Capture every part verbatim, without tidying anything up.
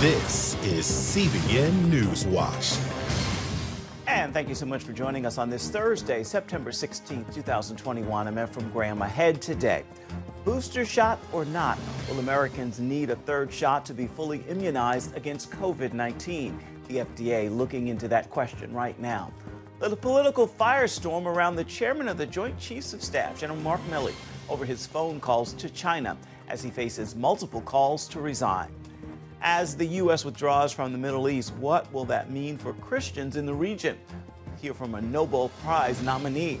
This is C B N Newswatch. And thank you so much for joining us on this Thursday, September sixteenth, two thousand twenty-one. I'm Ephraim Graham. Ahead today, booster shot or not, will Americans need a third shot to be fully immunized against COVID nineteen? The F D A looking into that question right now. The political firestorm around the chairman of the Joint Chiefs of Staff, General Mark Milley, over his phone calls to China as he faces multiple calls to resign. As the U S withdraws from the Middle East, what will that mean for Christians in the region? Hear from a Nobel Prize nominee.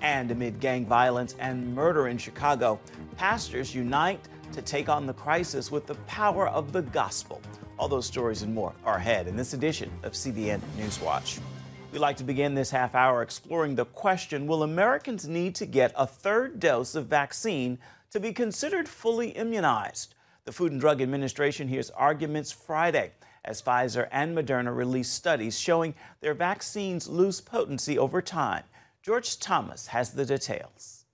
And amid gang violence and murder in Chicago, pastors unite to take on the crisis with the power of the gospel. All those stories and more are ahead in this edition of C B N Newswatch. We'd like to begin this half hour exploring the question, will Americans need to get a third dose of vaccine to be considered fully immunized? The Food and Drug Administration hears arguments Friday as Pfizer and Moderna release studies showing their vaccines lose potency over time. George Thomas has the details.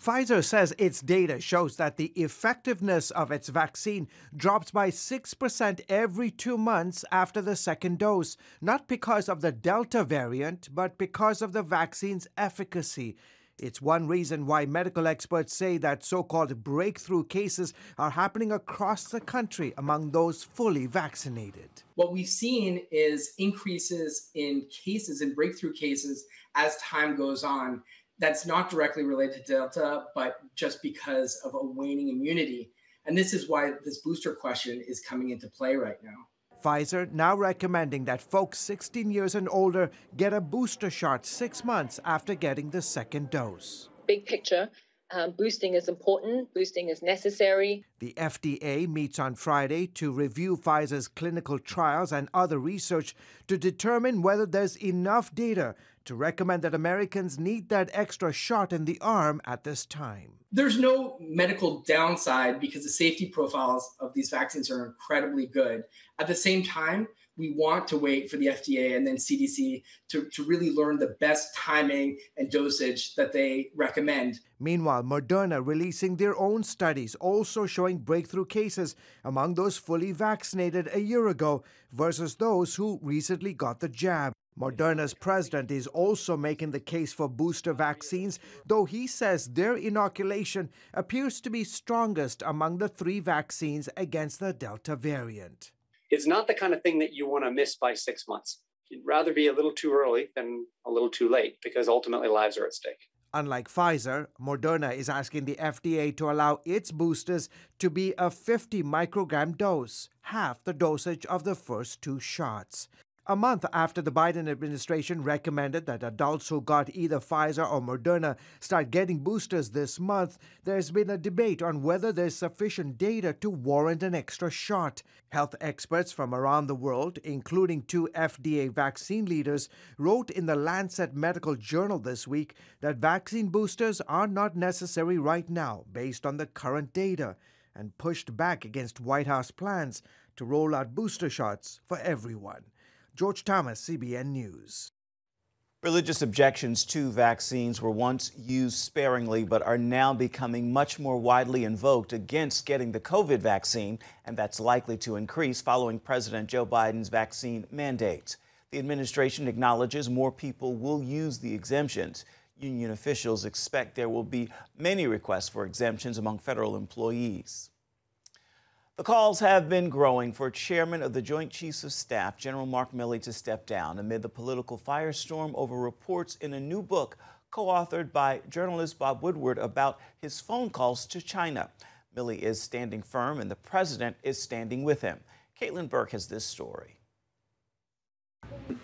Pfizer says its data shows that the effectiveness of its vaccine drops by six percent every two months after the second dose, not because of the Delta variant, but because of the vaccine's efficacy. It's one reason why medical experts say that so-called breakthrough cases are happening across the country among those fully vaccinated. What we've seen is increases in cases, in breakthrough cases, as time goes on. That's not directly related to Delta, but just because of a waning immunity. And this is why this booster question is coming into play right now. Pfizer now recommending that folks sixteen years and older get a booster shot six months after getting the second dose. Big picture, um, boosting is important, boosting is necessary. The F D A meets on Friday to review Pfizer's clinical trials and other research to determine whether there's enough data to recommend that Americans need that extra shot in the arm at this time. There's no medical downside because the safety profiles of these vaccines are incredibly good. At the same time, we want to wait for the F D A and then C D C to, to really learn the best timing and dosage that they recommend. Meanwhile, Moderna releasing their own studies, also showing breakthrough cases among those fully vaccinated a year ago versus those who recently got the jab. Moderna's president is also making the case for booster vaccines, though he says their inoculation appears to be strongest among the three vaccines against the Delta variant. It's not the kind of thing that you want to miss by six months. You'd rather be a little too early than a little too late, because ultimately lives are at stake. Unlike Pfizer, Moderna is asking the F D A to allow its boosters to be a fifty microgram dose, half the dosage of the first two shots. A month after the Biden administration recommended that adults who got either Pfizer or Moderna start getting boosters this month, there's been a debate on whether there's sufficient data to warrant an extra shot. Health experts from around the world, including two F D A vaccine leaders, wrote in the Lancet Medical Journal this week that vaccine boosters are not necessary right now based on the current data, and pushed back against White House plans to roll out booster shots for everyone. George Thomas, C B N News. Religious objections to vaccines were once used sparingly, but are now becoming much more widely invoked against getting the COVID vaccine, and that's likely to increase following President Joe Biden's vaccine mandates. The administration acknowledges more people will use the exemptions. Union officials expect there will be many requests for exemptions among federal employees. The calls have been growing for Chairman of the Joint Chiefs of Staff, General Mark Milley, to step down amid the political firestorm over reports in a new book co-authored by journalist Bob Woodward about his phone calls to China. Milley is standing firm, and the president is standing with him. Caitlin Burke has this story.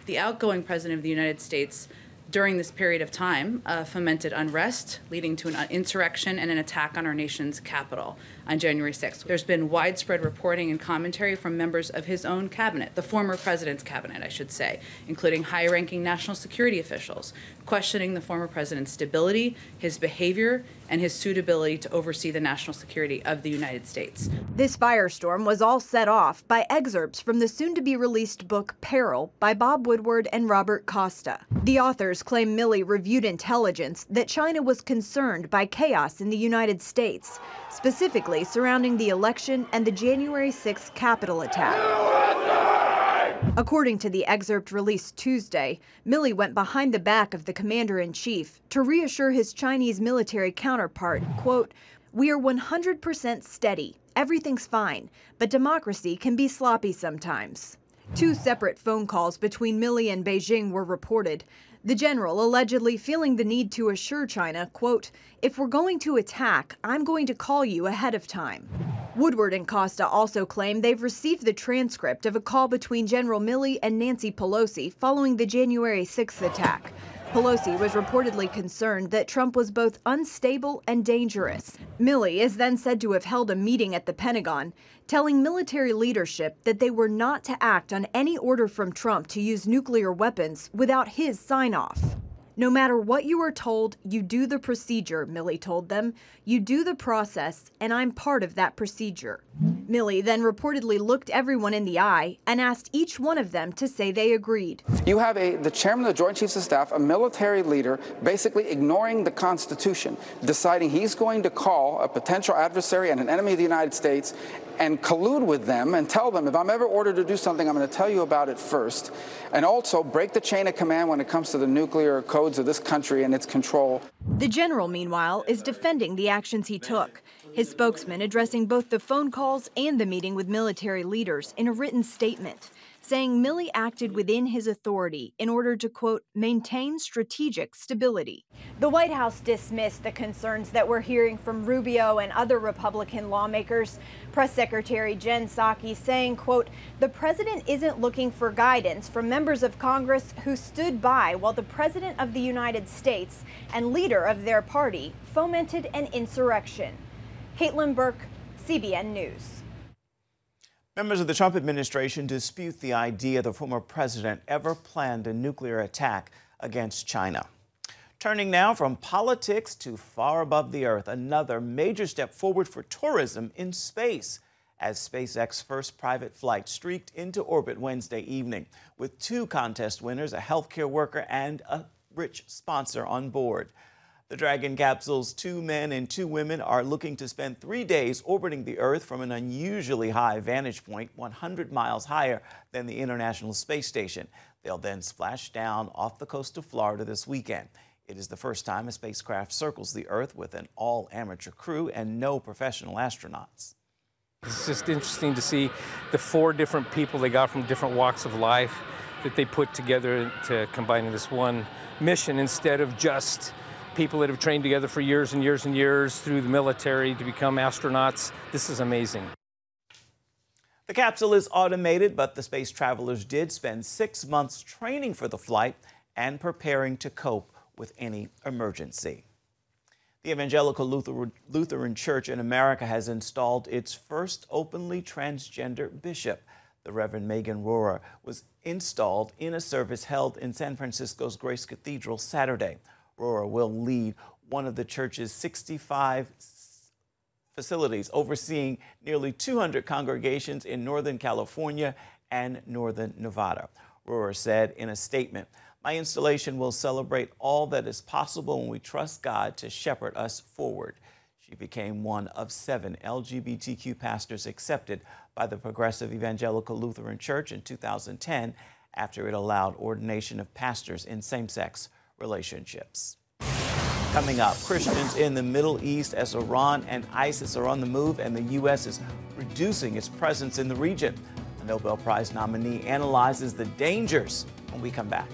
The outgoing president of the United States during this period of time uh, fomented unrest, leading to an insurrection and an attack on our nation's capital on January sixth. There's been widespread reporting and commentary from members of his own cabinet, the former president's cabinet, I should say, including high-ranking national security officials, questioning the former president's stability, his behavior, and his suitability to oversee the national security of the United States. This firestorm was all set off by excerpts from the soon-to-be released book Peril by Bob Woodward and Robert Costa. The authors Reporters claim Milley reviewed intelligence that China was concerned by chaos in the United States, specifically surrounding the election and the January sixth Capitol attack. U S A! According to the excerpt released Tuesday, Milley went behind the back of the commander-in-chief to reassure his Chinese military counterpart, quote, "We are one hundred percent steady. Everything's fine, but democracy can be sloppy sometimes." Two separate phone calls between Milley and Beijing were reported. The general allegedly feeling the need to assure China, quote, "If we're going to attack, I'm going to call you ahead of time." Woodward and Costa also claim they've received the transcript of a call between General Milley and Nancy Pelosi following the January sixth attack. Pelosi was reportedly concerned that Trump was both unstable and dangerous. Milley is then said to have held a meeting at the Pentagon, telling military leadership that they were not to act on any order from Trump to use nuclear weapons without his sign-off. "No matter what you are told, you do the procedure," Milley told them. "You do the process, and I'm part of that procedure." Milley then reportedly looked everyone in the eye and asked each one of them to say they agreed. You have a, the chairman of the Joint Chiefs of Staff, a military leader, basically ignoring the Constitution, deciding he's going to call a potential adversary and an enemy of the United States and collude with them and tell them, if I'm ever ordered to do something, I'm going to tell you about it first, and also break the chain of command when it comes to the nuclear codes of this country and its control. The general, meanwhile, is defending the actions he took. His spokesman addressing both the phone calls and the meeting with military leaders in a written statement, saying Milley acted within his authority in order to, quote, "maintain strategic stability." The White House dismissed the concerns that we're hearing from Rubio and other Republican lawmakers. Press Secretary Jen Psaki saying, quote, "The president isn't looking for guidance from members of Congress who stood by while the president of the United States and leader of their party fomented an insurrection." Caitlin Burke, C B N News. Members of the Trump administration dispute the idea the former president ever planned a nuclear attack against China. Turning now from politics to far above the earth, another major step forward for tourism in space, as SpaceX's first private flight streaked into orbit Wednesday evening, with two contest winners, a healthcare worker and a rich sponsor on board. The Dragon capsule's two men and two women are looking to spend three days orbiting the Earth from an unusually high vantage point, one hundred miles higher than the International Space Station. They'll then splash down off the coast of Florida this weekend. It is the first time a spacecraft circles the Earth with an all-amateur crew and no professional astronauts. It's just interesting to see the four different people they got from different walks of life that they put together to combine in this one mission instead of just people that have trained together for years and years and years through the military to become astronauts. This is amazing. The capsule is automated, but the space travelers did spend six months training for the flight and preparing to cope with any emergency. The Evangelical Lutheran Church in America has installed its first openly transgender bishop. The Reverend Megan Rohrer was installed in a service held in San Francisco's Grace Cathedral Saturday. Rohrer will lead one of the church's sixty-five facilities, overseeing nearly two hundred congregations in Northern California and Northern Nevada. Rohrer said in a statement, "My installation will celebrate all that is possible when we trust God to shepherd us forward." She became one of seven L G B T Q pastors accepted by the Progressive Evangelical Lutheran Church in two thousand ten after it allowed ordination of pastors in same-sex relationships. Coming up, Christians in the Middle East as Iran and ISIS are on the move and the U S is reducing its presence in the region. The Nobel Prize nominee analyzes the dangers when we come back.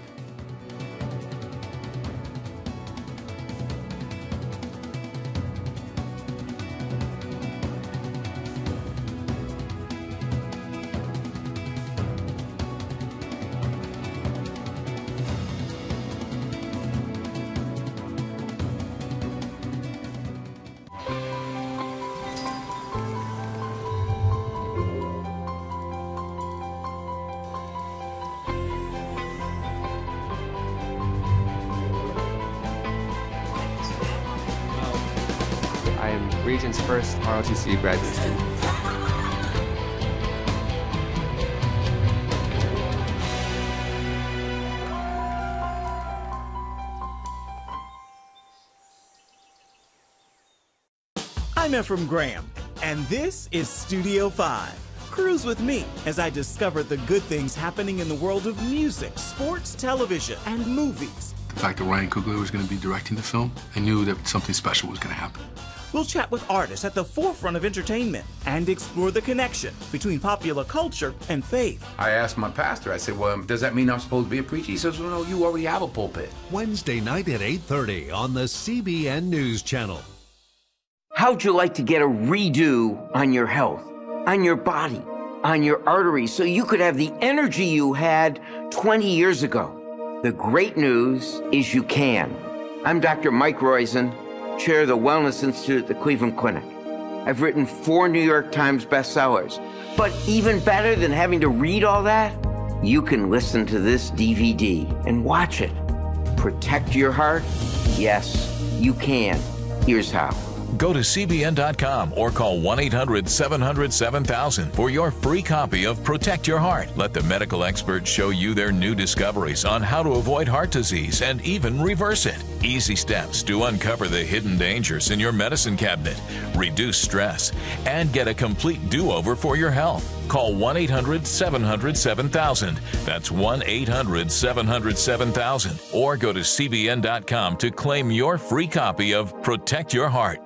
Region's first R O T C graduate student. I'm Ephraim Graham, and this is Studio five. Cruise with me as I discover the good things happening in the world of music, sports, television, and movies. The fact that Ryan Coogler was going to be directing the film, I knew that something special was going to happen. We'll chat with artists at the forefront of entertainment and explore the connection between popular culture and faith. I asked my pastor, I said, well, does that mean I'm supposed to be a preacher? He says, well, no, you already have a pulpit. Wednesday night at eight thirty on the C B N News Channel. How'd you like to get a redo on your health, on your body, on your arteries, so you could have the energy you had twenty years ago? The great news is you can. I'm Doctor Mike Roizen, chair of the Wellness Institute at the Cleveland Clinic. I've written four New York Times bestsellers, but even better than having to read all that, you can listen to this D V D and watch it. Protect your heart? Yes, you can. Here's how. Go to C B N dot com or call one eight hundred seven hundred seven thousand for your free copy of Protect Your Heart. Let the medical experts show you their new discoveries on how to avoid heart disease and even reverse it. Easy steps to uncover the hidden dangers in your medicine cabinet, reduce stress, and get a complete do-over for your health. Call one eight hundred seven hundred seven thousand. That's one eight hundred seven hundred seven thousand. Or go to C B N dot com to claim your free copy of Protect Your Heart.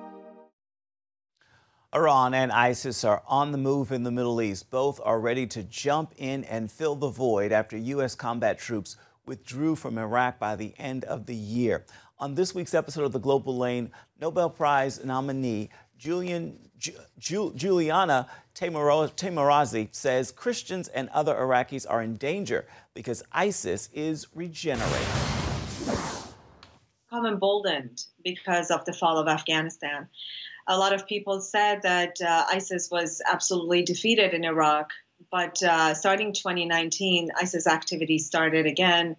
Iran and ISIS are on the move in the Middle East. Both are ready to jump in and fill the void after U S combat troops withdrew from Iraq by the end of the year. On this week's episode of The Global Lane, Nobel Prize nominee Julian, Ju, Ju, Juliana Tamarazi says Christians and other Iraqis are in danger because ISIS is regenerating. I'm emboldened because of the fall of Afghanistan. A lot of people said that uh, ISIS was absolutely defeated in Iraq, but uh, starting twenty nineteen, ISIS activity started again.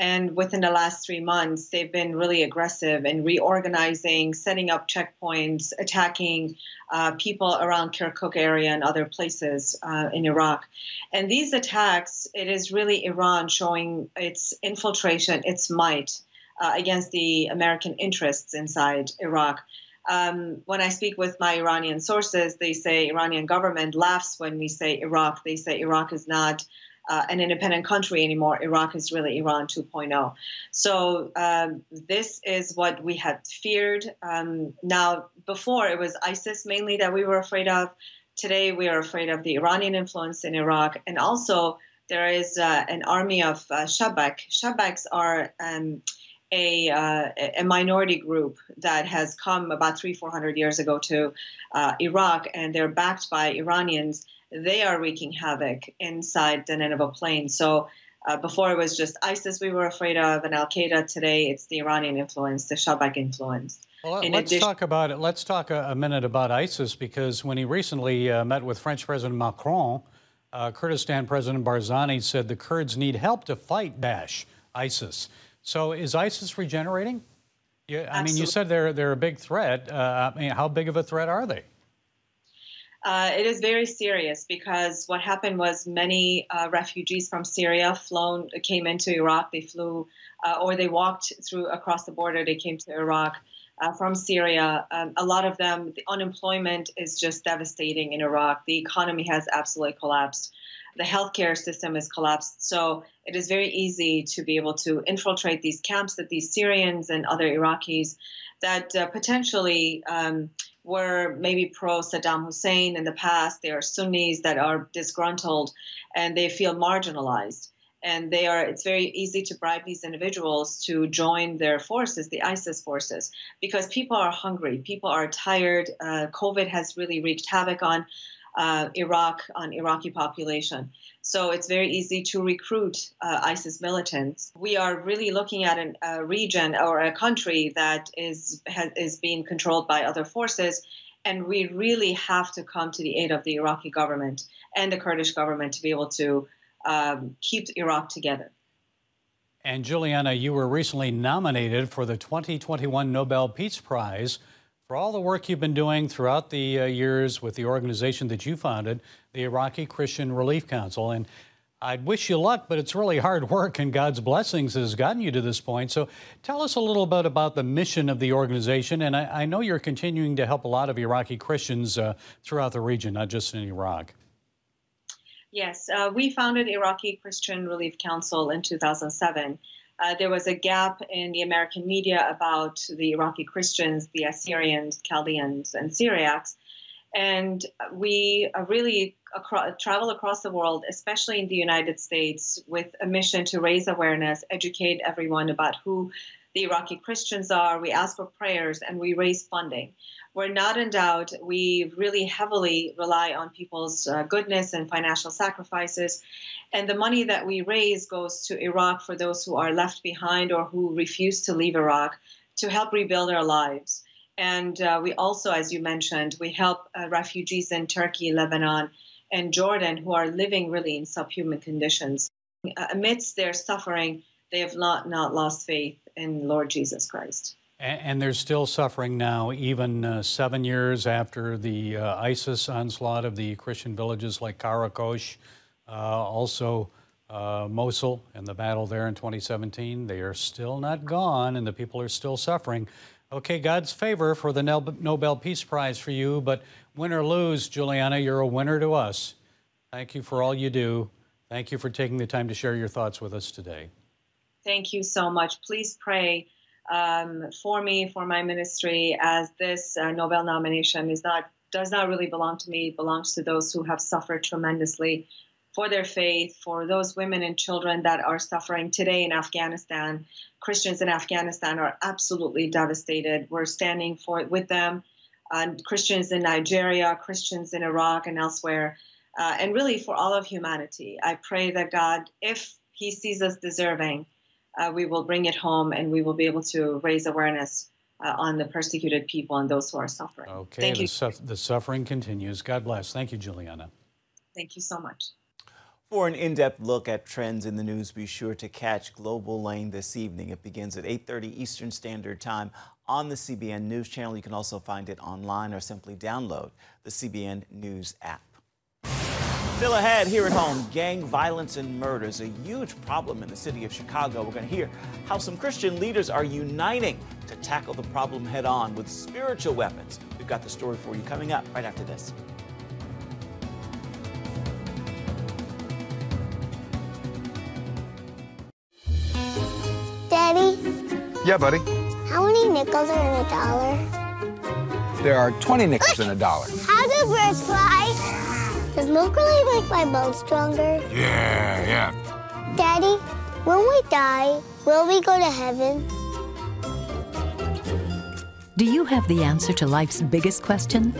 And within the last three months, they've been really aggressive in reorganizing, setting up checkpoints, attacking uh, people around Karakosh area and other places uh, in Iraq. And these attacks, it is really Iran showing its infiltration, its might uh, against the American interests inside Iraq. Um, when I speak with my Iranian sources, they say Iranian government laughs when we say Iraq. They say Iraq is not uh, an independent country anymore. Iraq is really Iran two point oh. So um, this is what we had feared. Um, now, before it was ISIS mainly that we were afraid of. Today, we are afraid of the Iranian influence in Iraq. And also, there is uh, an army of uh, Shabak. Shabaks are... Um, A, uh, a minority group that has come about three, four hundred years ago to uh, Iraq, and they're backed by Iranians. They are wreaking havoc inside the Nineveh Plain. So uh, before it was just ISIS we were afraid of, and Al-Qaeda. Today it's the Iranian influence, the Shabak influence. Well, in let's talk about it. Let's talk a, a minute about ISIS, because when he recently uh, met with French President Macron, uh, Kurdistan President Barzani said the Kurds need help to fight Daesh, ISIS. So is ISIS regenerating? Yeah, I Absolutely. mean, you said they're they're a big threat. Uh, I mean, how big of a threat are they? Uh, it is very serious, because what happened was many uh, refugees from Syria flown came into Iraq. They flew uh, or they walked through across the border. They came to Iraq uh, from Syria. Um, a lot of them, the unemployment is just devastating in Iraq. The economy has absolutely collapsed. The healthcare system is collapsed, so it is very easy to be able to infiltrate these camps that these Syrians and other Iraqis that uh, potentially um, were maybe pro-Saddam Hussein in the past. They are Sunnis that are disgruntled, and they feel marginalized. And they are, it's very easy to bribe these individuals to join their forces, the ISIS forces, because people are hungry, people are tired. Uh, COVID has really wreaked havoc on Uh, Iraq, on Iraqi population. So it's very easy to recruit uh, ISIS militants. We are really looking at an, a region or a country that is, has, is being controlled by other forces, and we really have to come to the aid of the Iraqi government and the Kurdish government to be able to um, keep Iraq together. And Juliana, you were recently nominated for the twenty twenty-one Nobel Peace Prize for all the work you've been doing throughout the uh, years with the organization that you founded, the Iraqi Christian Relief Council. And I'd wish you luck, but it's really hard work, and God's blessings has gotten you to this point. So tell us a little bit about the mission of the organization. And I, I know you're continuing to help a lot of Iraqi Christians uh, throughout the region, not just in Iraq. Yes, uh, we founded Iraqi Christian Relief Council in two thousand seven. Uh, there was a gap in the American media about the Iraqi Christians, the Assyrians, Chaldeans, and Syriacs. And we really acro- travel across the world, especially in the United States, with a mission to raise awareness, educate everyone about who the Iraqi Christians are. We ask for prayers, and we raise funding. We're not in doubt. We really heavily rely on people's uh, goodness and financial sacrifices. And the money that we raise goes to Iraq for those who are left behind or who refuse to leave Iraq, to help rebuild their lives. And uh, we also, as you mentioned, we help uh, refugees in Turkey, Lebanon, and Jordan who are living really in subhuman conditions. Uh, amidst their suffering, they have not, not lost faith in Lord Jesus Christ. And, and they're still suffering now, even uh, seven years after the uh, ISIS onslaught of the Christian villages like Karakosh, uh, also uh, Mosul, and the battle there in twenty seventeen. They are still not gone, and the people are still suffering. Okay, God's favor for the Nobel Peace Prize for you, but win or lose, Juliana, you're a winner to us. Thank you for all you do. Thank you for taking the time to share your thoughts with us today. Thank you so much. Please pray um, for me, for my ministry, as this uh, Nobel nomination is not does not really belong to me. It belongs to those who have suffered tremendously for their faith, for those women and children that are suffering today in Afghanistan. Christians in Afghanistan are absolutely devastated. We're standing for with them. Uh, Christians in Nigeria, Christians in Iraq and elsewhere, uh, and really for all of humanity. I pray that God, if He sees us deserving, uh, we will bring it home and we will be able to raise awareness uh, on the persecuted people and those who are suffering. Okay, Thank the, you. Su- the suffering continues. God bless. Thank you, Juliana. Thank you so much. For an in-depth look at trends in the news, be sure to catch Global Lane this evening. It begins at eight thirty Eastern Standard Time on the C B N News Channel. You can also find it online or simply download the C B N News app. Still ahead here at home, gang violence and murder is a huge problem in the city of Chicago. We're going to hear how some Christian leaders are uniting to tackle the problem head-on with spiritual weapons. We've got the story for you coming up right after this. Daddy? Yeah, buddy? How many nickels are in a dollar? There are twenty nickels in a dollar. How do birds fly? Does milk really make my bones stronger? Yeah, yeah. Daddy, when we die, will we go to heaven? Do you have the answer to life's biggest question?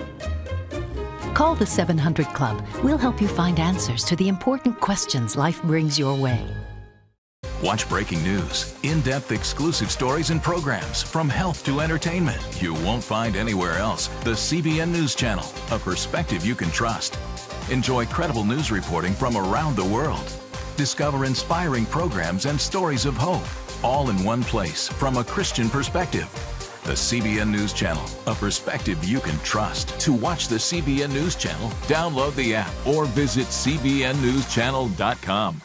Call the seven hundred Club. We'll help you find answers to the important questions life brings your way. Watch breaking news, in-depth exclusive stories and programs from health to entertainment you won't find anywhere else. The C B N News Channel, a perspective you can trust. Enjoy credible news reporting from around the world. Discover inspiring programs and stories of hope, all in one place from a Christian perspective. The C B N News Channel, a perspective you can trust. To watch the C B N News Channel, download the app or visit c b n news channel dot com.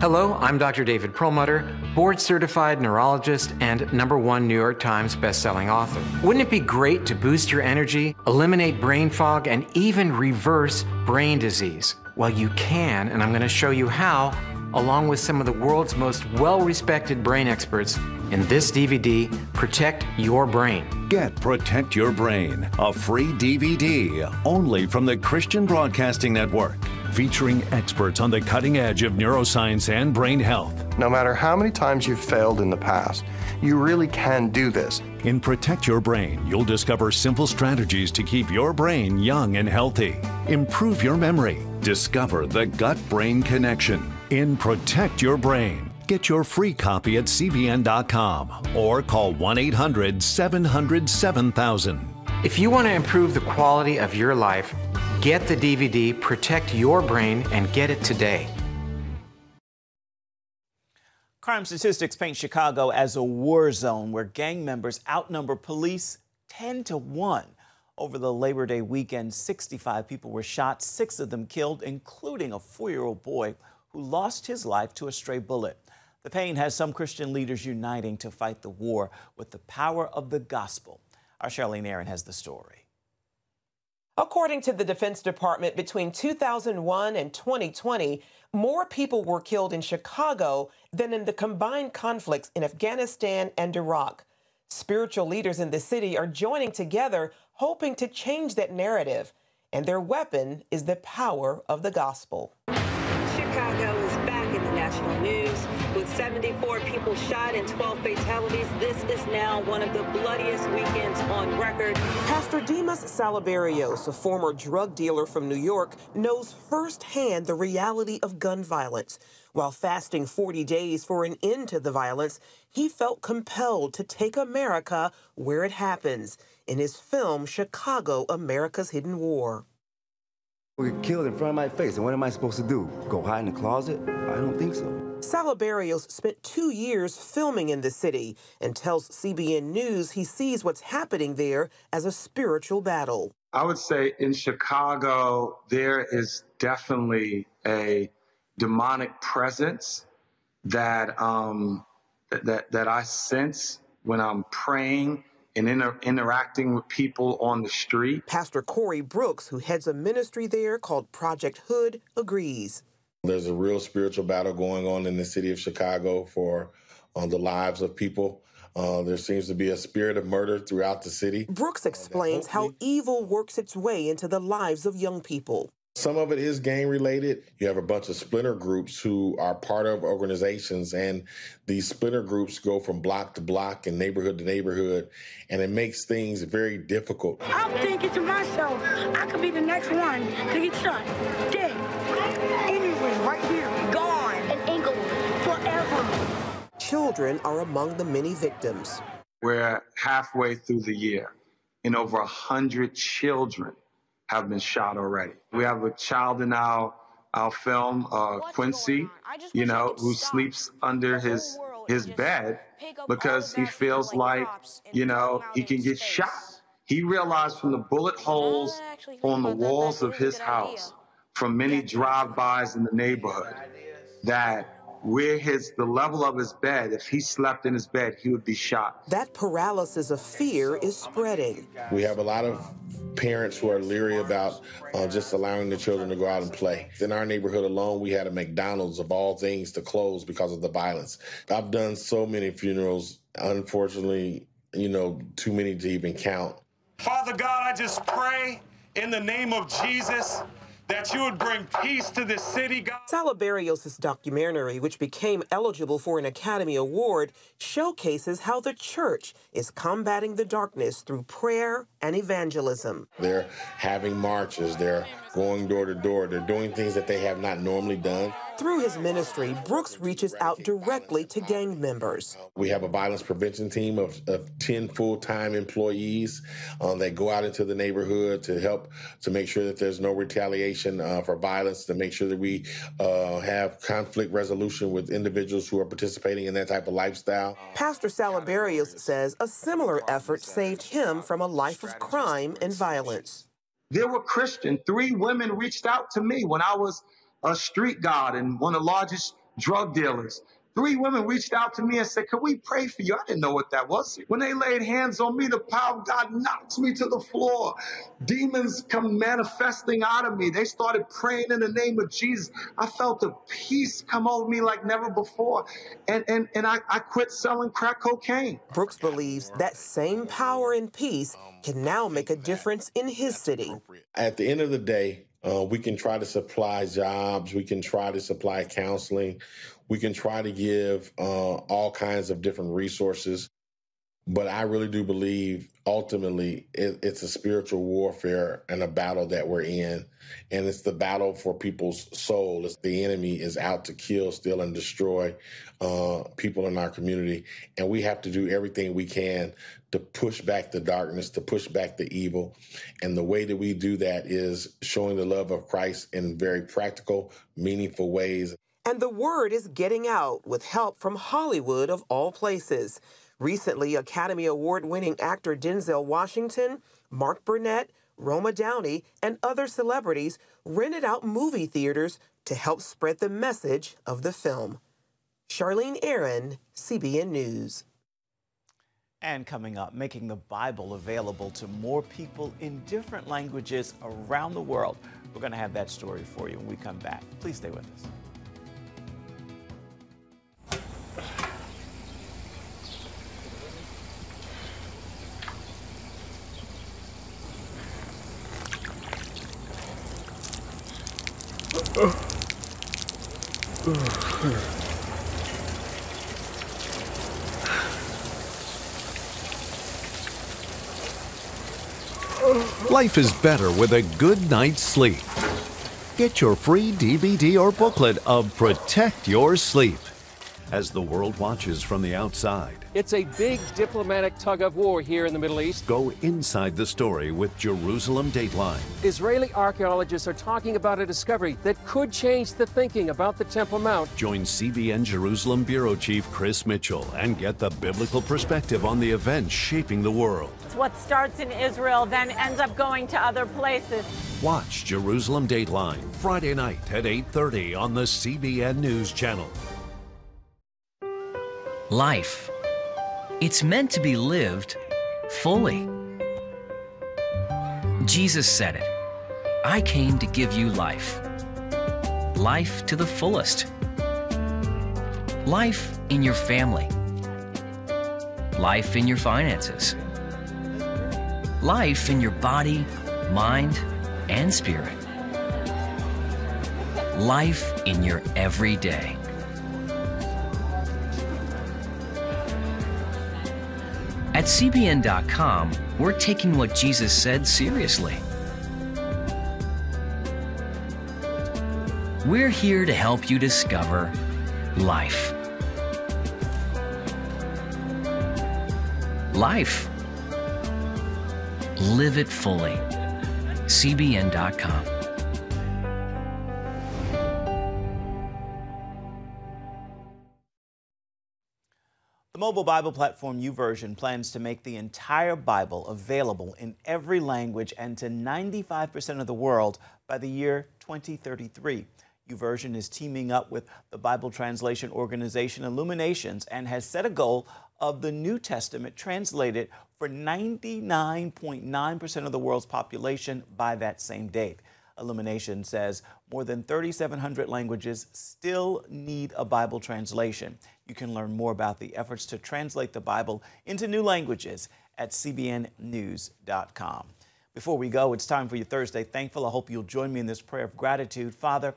Hello, I'm Doctor David Perlmutter, board-certified neurologist and number one New York Times bestselling author. Wouldn't it be great to boost your energy, eliminate brain fog, and even reverse brain disease? Well, you can, and I'm going to show you how, along with some of the world's most well-respected brain experts in this D V D, Protect Your Brain. Get Protect Your Brain, a free D V D only from the Christian Broadcasting Network, featuring experts on the cutting edge of neuroscience and brain health. No matter how many times you've failed in the past, you really can do this. In Protect Your Brain, you'll discover simple strategies to keep your brain young and healthy. Improve your memory. Discover the gut-brain connection. In Protect Your Brain, get your free copy at c b n dot com or call one eight hundred seven hundred seven thousand. If you want to improve the quality of your life, get the D V D, Protect Your Brain, and get it today. Crime statistics paint Chicago as a war zone where gang members outnumber police ten to one. Over the Labor Day weekend, sixty-five people were shot, six of them killed, including a four-year-old boy who lost his life to a stray bullet. The pain has some Christian leaders uniting to fight the war with the power of the gospel. Our Charlene Aaron has the story. According to the Defense Department, between two thousand one and twenty twenty, more people were killed in Chicago than in the combined conflicts in Afghanistan and Iraq. Spiritual leaders in the city are joining together, hoping to change that narrative. And their weapon is the power of the gospel. Chicago is back in the national news. With seventy-four people shot and twelve fatalities, this is now one of the bloodiest weekends on record. Pastor Demas Salaberrios, a former drug dealer from New York, knows firsthand the reality of gun violence. While fasting forty days for an end to the violence, he felt compelled to take America where it happens in his film, Chicago, America's Hidden War. We were killed in front of my face, and what am I supposed to do? Go hide in the closet? I don't think so. Salaberrios spent two years filming in the city and tells C B N News he sees what's happening there as a spiritual battle. I would say in Chicago, there is definitely a demonic presence that um, that that I sense when I'm praying and inter interacting with people on the street. Pastor Corey Brooks, who heads a ministry there called Project Hood, agrees. There's a real spiritual battle going on in the city of Chicago for uh, the lives of people. Uh, there seems to be a spirit of murder throughout the city. Brooks explains uh, how evil works its way into the lives of young people. Some of it is gang-related. You have a bunch of splinter groups who are part of organizations, and these splinter groups go from block to block and neighborhood to neighborhood, and it makes things very difficult. I'm thinking to myself, I could be the next one to get shot, dead, anywhere, right here, gone, and angle forever. Children are among the many victims. We're halfway through the year, and over one hundred children have been shot already. We have a child in our our film, uh, Quincy, you know, who sleeps under his his bed because he feels like, you know, he can get shot. He realized from the bullet holes on the walls of his house, from many drive-bys in the neighborhood, that where his, the level of his bed, if he slept in his bed, he would be shot. That paralysis of fear is spreading. We have a lot of parents who are leery about uh, just allowing the children to go out and play. In our neighborhood alone, we had a McDonald's, of all things, to close because of the violence. I've done so many funerals, unfortunately, you know, too many to even count. Father God, I just pray in the name of Jesus that you would bring peace to this city, God. Salaberrios' documentary, which became eligible for an Academy Award, showcases how the church is combating the darkness through prayer and evangelism. They're having marches, they're going door to door, they're doing things that they have not normally done. Through his ministry, Brooks reaches out directly to gang members. We have a violence prevention team of, of ten full-time employees um, that go out into the neighborhood to help to make sure that there's no retaliation uh, for violence, to make sure that we uh, have conflict resolution with individuals who are participating in that type of lifestyle. Pastor Salaberrios says a similar effort saved him from a life of crime and violence. There were Christian. Three women reached out to me when I was a street god and one of the largest drug dealers. Three women reached out to me and said, "Can we pray for you?" I didn't know what that was. When they laid hands on me, the power of God knocks me to the floor. Demons come manifesting out of me. They started praying in the name of Jesus. I felt the peace come over me like never before. And, and, and I, I quit selling crack cocaine. Brooks believes that same power and peace can now make a difference in his city. At the end of the day, Uh, we can try to supply jobs. We can try to supply counseling. We can try to give uh, all kinds of different resources. But I really do believe, ultimately, it, it's a spiritual warfare and a battle that we're in. And it's the battle for people's soul. It's the enemy is out to kill, steal, and destroy uh, people in our community. And we have to do everything we can to push back the darkness, to push back the evil. And the way that we do that is showing the love of Christ in very practical, meaningful ways. And the word is getting out with help from Hollywood, of all places. Recently, Academy Award-winning actor Denzel Washington Mark Burnett, Roma Downey, and other celebrities rented out movie theaters to help spread the message of the film. Charlene Aaron, C B N News. And coming up, making the Bible available to more people in different languages around the world. We're going to have that story for you when we come back. Please stay with us. Life is better with a good night's sleep. Get your free D V D or booklet of Protect Your Sleep as the world watches from the outside. It's a big diplomatic tug of war here in the Middle East. Go inside the story with Jerusalem Dateline. Israeli archaeologists are talking about a discovery that could change the thinking about the Temple Mount. Join C B N Jerusalem Bureau Chief Chris Mitchell and get the biblical perspective on the events shaping the world. It's what starts in Israel then ends up going to other places. Watch Jerusalem Dateline Friday night at eight thirty on the C B N News Channel. Life. It's meant to be lived fully. Jesus said it. I came to give you life. Life to the fullest. Life in your family. Life in your finances. Life in your body, mind, and spirit. Life in your everyday. At C B N dot com, we're taking what Jesus said seriously. We're here to help you discover life. Life. Live it fully. C B N dot com. The mobile Bible platform YouVersion plans to make the entire Bible available in every language and to ninety-five percent of the world by the year twenty thirty-three. YouVersion is teaming up with the Bible translation organization Illuminations and has set a goal of the New Testament translated for ninety-nine point nine percent of the world's population by that same date. Illumination says more than thirty-seven hundred languages still need a Bible translation. You can learn more about the efforts to translate the Bible into new languages at C B N news dot com. Before we go, it's time for your Thursday Thankful. I hope you'll join me in this prayer of gratitude. Father,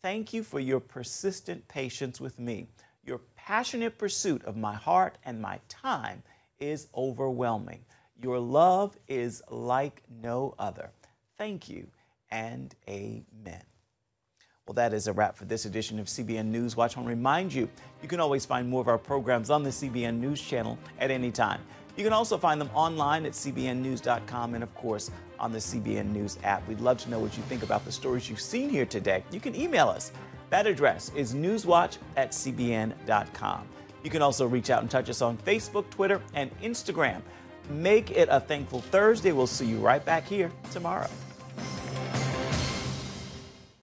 thank you for your persistent patience with me. Your passionate pursuit of my heart and my time is overwhelming. Your love is like no other. Thank you. And amen. Well, that is a wrap for this edition of C B N News Watch. I want to remind you, you can always find more of our programs on the C B N News channel at any time. You can also find them online at C B N news dot com and, of course, on the C B N News app. We'd love to know what you think about the stories you've seen here today. You can email us. That address is newswatch at C B N dot com. You can also reach out and touch us on Facebook, Twitter, and Instagram. Make it a thankful Thursday. We'll see you right back here tomorrow.